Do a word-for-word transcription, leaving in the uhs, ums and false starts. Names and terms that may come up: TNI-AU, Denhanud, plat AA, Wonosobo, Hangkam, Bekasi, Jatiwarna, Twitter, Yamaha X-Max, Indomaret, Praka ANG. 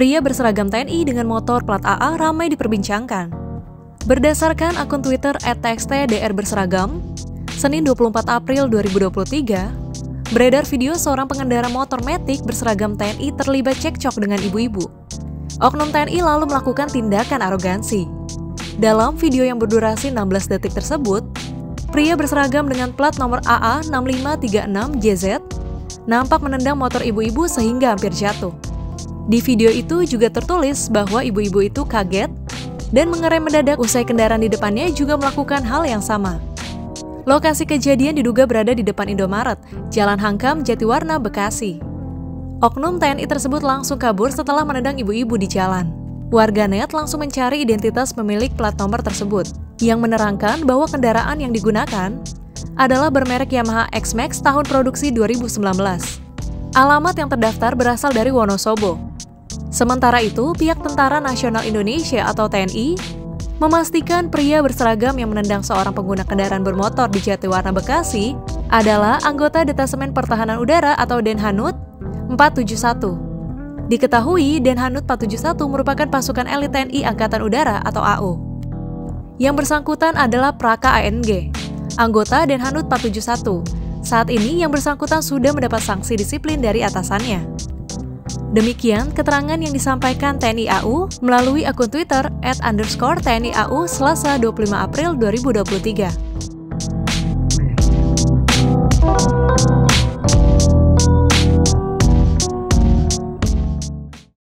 Pria berseragam T N I dengan motor plat A A ramai diperbincangkan. Berdasarkan akun Twitter et t x t d r berseragam, Senin dua puluh empat April dua ribu dua puluh tiga, beredar video seorang pengendara motor matic berseragam T N I terlibat cekcok dengan ibu-ibu. Oknum T N I lalu melakukan tindakan arogansi. Dalam video yang berdurasi enam belas detik tersebut, pria berseragam dengan plat nomor A A enam lima tiga enam J Z nampak menendang motor ibu-ibu sehingga hampir jatuh. Di video itu juga tertulis bahwa ibu-ibu itu kaget dan mengerem mendadak usai kendaraan di depannya juga melakukan hal yang sama. Lokasi kejadian diduga berada di depan Indomaret, Jalan Hangkam, Jatiwarna, Bekasi. Oknum T N I tersebut langsung kabur setelah menendang ibu-ibu di jalan. Warganet langsung mencari identitas pemilik plat nomor tersebut, yang menerangkan bahwa kendaraan yang digunakan adalah bermerek Yamaha X-Max tahun produksi dua ribu sembilan belas. Alamat yang terdaftar berasal dari Wonosobo. Sementara itu, pihak Tentara Nasional Indonesia atau T N I memastikan pria berseragam yang menendang seorang pengguna kendaraan bermotor di Jatiwarna, Bekasi adalah anggota Detasemen Pertahanan Udara atau Denhanud empat tujuh satu. Diketahui, Denhanud empat tujuh satu merupakan pasukan elit T N I Angkatan Udara atau A U. Yang bersangkutan adalah Praka A N G, anggota Denhanud empat tujuh satu. Saat ini yang bersangkutan sudah mendapat sanksi disiplin dari atasannya. Demikian keterangan yang disampaikan T N I A U melalui akun Twitter et underscore T N I A U Selasa dua puluh lima April dua ribu dua puluh tiga.